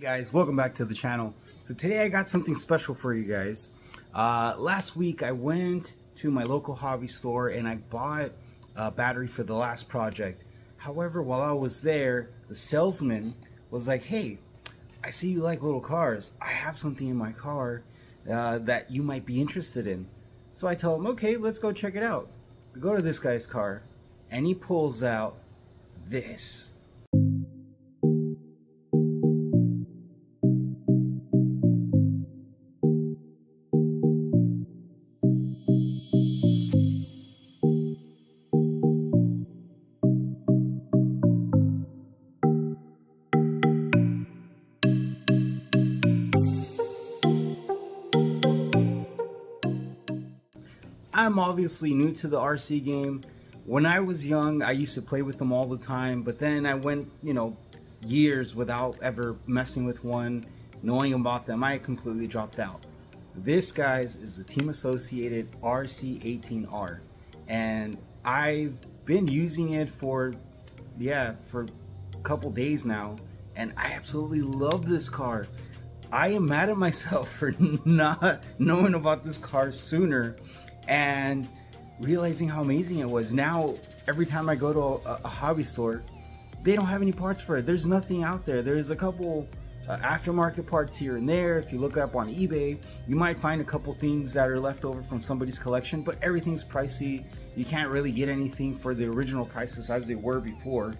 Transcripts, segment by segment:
Hey guys, welcome back to the channel. So today I got something special for you guys. Last week I went to my local hobby store and I bought a battery for the last project. However, while I was there, the salesman was like, hey, I see you like little cars. I have something in my car that you might be interested in. So I tell him, okay, let's go check it out. We go to this guy's car and he pulls out this. I'm obviously new to the RC game. When I was young, I used to play with them all the time, but then I went, you know, years without ever messing with one, knowing about them. I completely dropped out. This, guys, is the Team Associated RC18R, and I've been using it for a couple days now, and I absolutely love this car. I am mad at myself for not knowing about this car sooner and realizing how amazing it was. Now, every time I go to a hobby store, they don't have any parts for it. There's nothing out there. There's a couple aftermarket parts here and there. If you look up on eBay, you might find a couple things that are left over from somebody's collection, but everything's pricey. You can't really get anything for the original prices as they were before.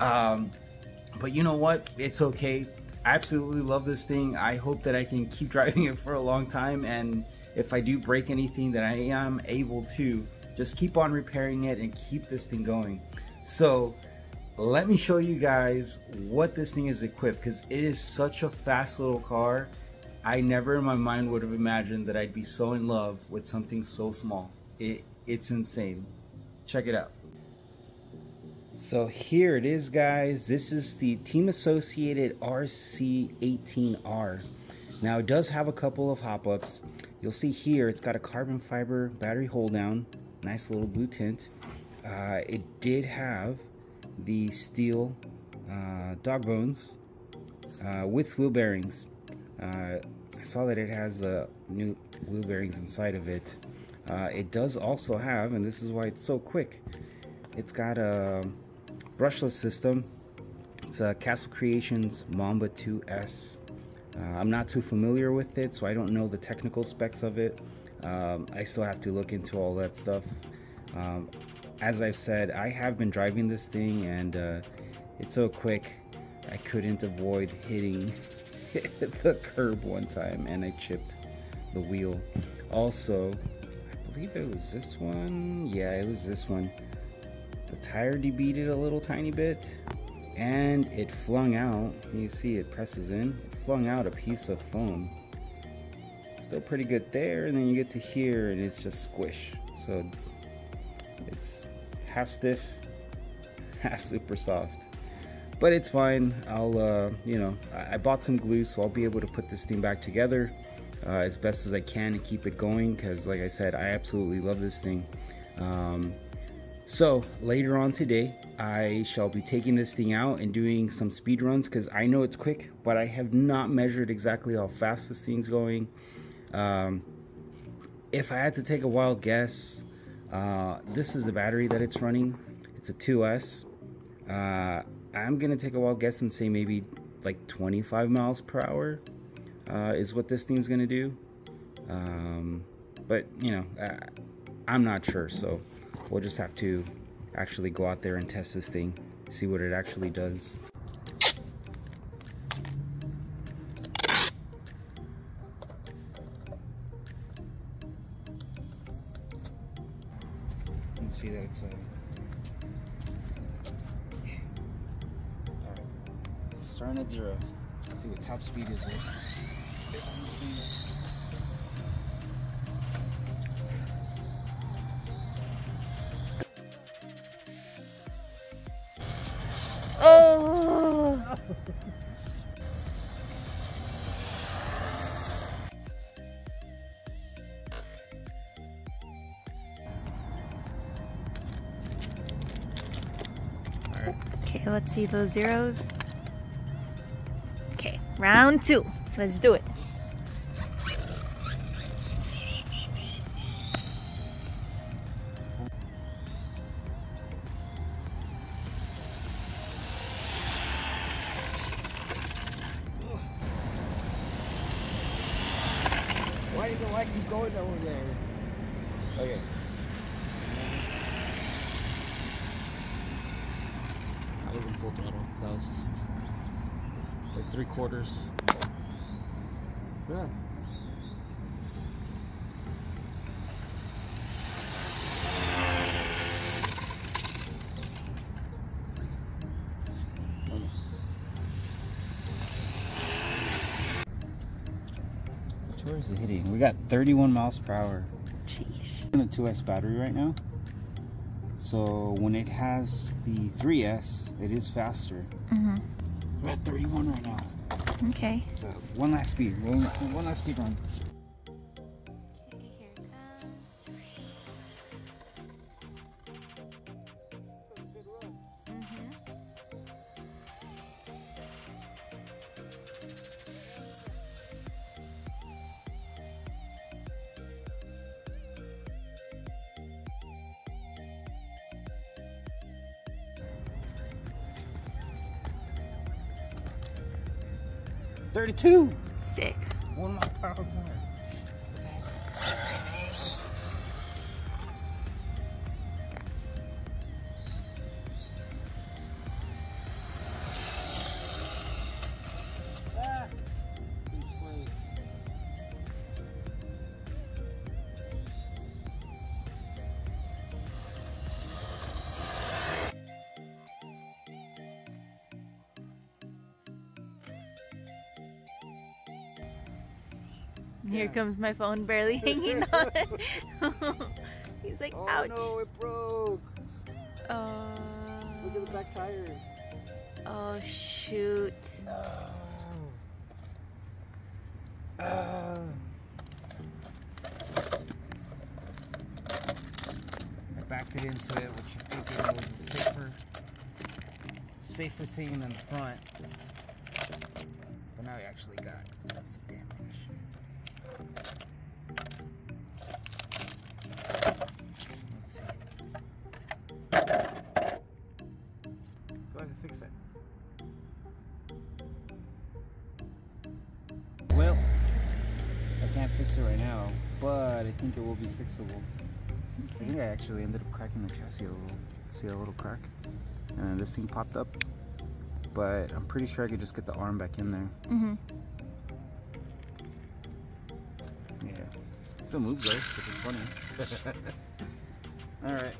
But you know what? It's okay. I absolutely love this thing. I hope that I can keep driving it for a long time, and if I do break anything, that I am able to just keep on repairing it and keep this thing going. So let me show you guys what this thing is equipped, because it is such a fast little car. I never in my mind would have imagined that I'd be so in love with something so small. It's insane. Check it out. So here it is, guys. This is the Team Associated RC18R. Now, it does have a couple of hop-ups. You'll see here it's got a carbon fiber battery hold down, nice little blue tint. It did have the steel dog bones with wheel bearings. I saw that it has new wheel bearings inside of it. It does also have, and this is why it's so quick, it's got a brushless system. It's a Castle Creations Mamba 2S. I'm not too familiar with it, so I don't know the technical specs of it. I still have to look into all that stuff. As I've said, I have been driving this thing, and it's so quick, I couldn't avoid hitting the curb one time, and I chipped the wheel. Also, I believe it was this one. Yeah, it was this one. The tire debeaded a little tiny bit, and it flung out. You see it presses in. Flung out a piece of foam. Still pretty good there, and then you get to here and it's just squish. So it's half stiff, half super soft, but it's fine. I'll you know, I bought some glue, so I'll be able to put this thing back together as best as I can and keep it going, because like I said, I absolutely love this thing. So later on today, I shall be taking this thing out and doing some speed runs, because I know it's quick, but I have not measured exactly how fast this thing's going. If I had to take a wild guess, this is the battery that it's running. It's a 2S. I'm gonna take a wild guess and say maybe like 25 miles per hour is what this thing's gonna do. But you know, I'm not sure, so we'll just have to actually go out there and test this thing, see what it actually does. You can see that it's yeah. All right. Starting at zero. Let's see what top speed is like. It's on this thing. Let's see those zeros. Okay, Round two. Let's do it. Why do I keep going over there? Okay. I was in full throttle. That was just like 3/4. Yeah. Where is it hitting? We got 31 miles per hour. Jeez. I'm on the 2S battery right now. So when it has the 3S, it is faster. We're at 31 right now. Okay. So one last speed. One last speed run. Two. Sick. 1 mile per hour more. Ah. Here comes my phone barely hanging on. He's like, ouch. Oh no, it broke. Look at the back tire. Oh shoot. I backed it into it, which I think it was a safer thing than the front. But now we actually got some damage. Right now, but I think it will be fixable. I think I actually ended up cracking the chassis a little. See a little crack? And this thing popped up, but I'm pretty sure I could just get the arm back in there. Yeah, still moves though, which is funny. All right,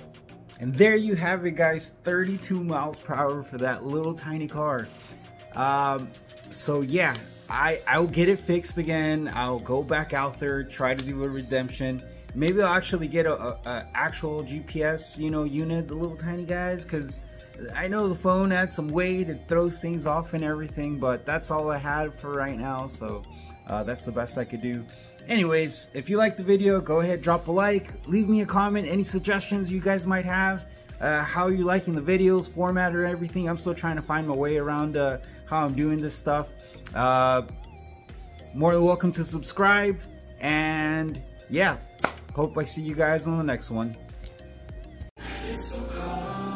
and there you have it, guys. 32 miles per hour for that little tiny car. So yeah, I'll get it fixed again. I'll go back out there, try to do a redemption. Maybe I'll actually get a actual GPS, you know, unit, the little tiny guys, because I know the phone had some weight, it throws things off and everything, but that's all I had for right now, so that's the best I could do. Anyways, if you liked the video, go ahead, drop a like, leave me a comment, any suggestions you guys might have, how you're liking the videos, format or everything. I'm still trying to find my way around how I'm doing this stuff. More than welcome to subscribe, and yeah, hope I see you guys on the next one. It's so cold.